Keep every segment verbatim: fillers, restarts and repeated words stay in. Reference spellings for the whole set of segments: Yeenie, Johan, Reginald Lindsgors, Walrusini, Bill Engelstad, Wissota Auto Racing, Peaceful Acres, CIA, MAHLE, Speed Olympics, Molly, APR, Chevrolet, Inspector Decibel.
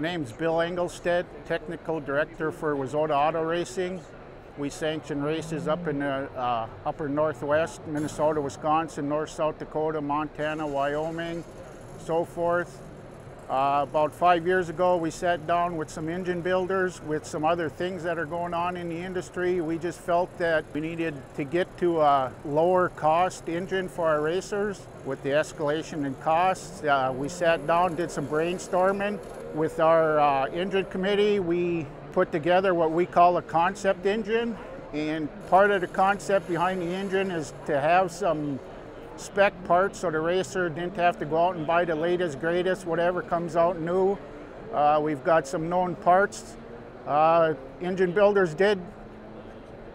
Name's Bill Engelstad, Technical Director for Wissota Auto Racing. We sanction races up in the uh, upper Northwest, Minnesota, Wisconsin, North, South Dakota, Montana, Wyoming, so forth. Uh, about five years ago, we sat down with some engine builders, with some other things that are going on in the industry. We just felt that we needed to get to a lower cost engine for our racers. With the escalation in costs, uh, we sat down, did some brainstorming. With our uh, engine committee, we put together what we call a concept engine. And part of the concept behind the engine is to have some spec parts so the racer didn't have to go out and buy the latest, greatest, whatever comes out new. Uh, we've got some known parts. Uh, engine builders did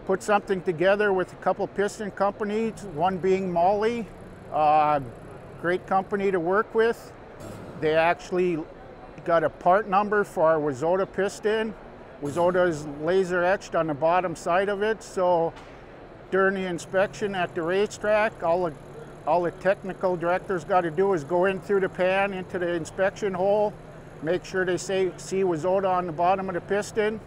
put something together with a couple piston companies, one being Molly, uh, great company to work with. They actually got a part number for our Wissota piston. Wissota is laser etched on the bottom side of it, so during the inspection at the racetrack, all the All the technical director's got to do is go in through the pan into the inspection hole, make sure they say, see Wissota on the bottom of the piston.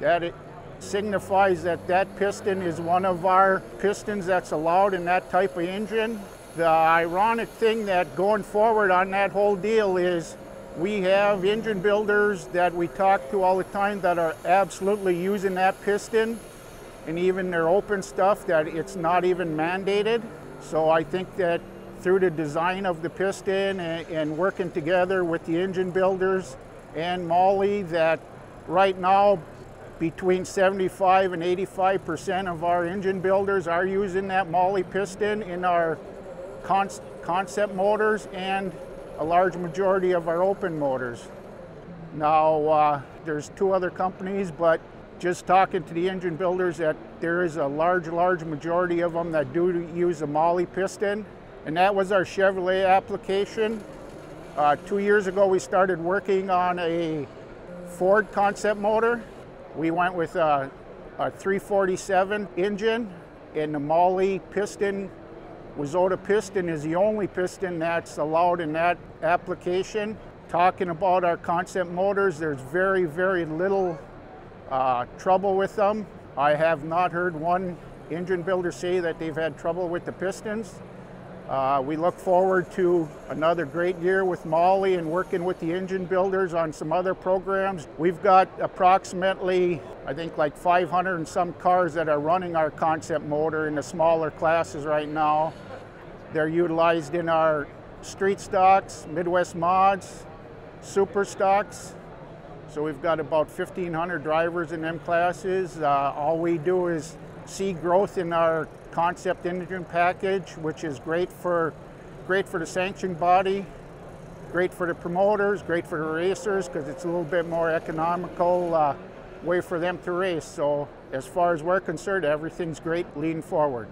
That it signifies that that piston is one of our pistons that's allowed in that type of engine. The ironic thing that going forward on that whole deal is we have engine builders that we talk to all the time that are absolutely using that piston, and even their open stuff that it's not even mandated. So I think that through the design of the piston and, and working together with the engine builders and Molly, that right now between seventy-five and eighty-five percent of our engine builders are using that Molly piston in our con concept motors and a large majority of our open motors. Now uh, there's two other companies, but just talking to the engine builders, that there is a large, large majority of them that do use a Mahle piston. And that was our Chevrolet application. Uh, two years ago, we started working on a Ford concept motor. We went with a, a three forty-seven engine, and the Mahle piston, Wissota piston, is the only piston that's allowed in that application. Talking about our concept motors, there's very, very little Uh, trouble with them. I have not heard one engine builder say that they've had trouble with the pistons. Uh, we look forward to another great year with Mahle and working with the engine builders on some other programs. We've got approximately, I think, like five hundred and some cars that are running our concept motor in the smaller classes right now. They're utilized in our street stocks, Midwest mods, super stocks. So we've got about fifteen hundred drivers in them classes. Uh, all we do is see growth in our concept engine package, which is great for, great for the sanctioned body, great for the promoters, great for the racers, because it's a little bit more economical uh, way for them to race. So as far as we're concerned, everything's great leading forward.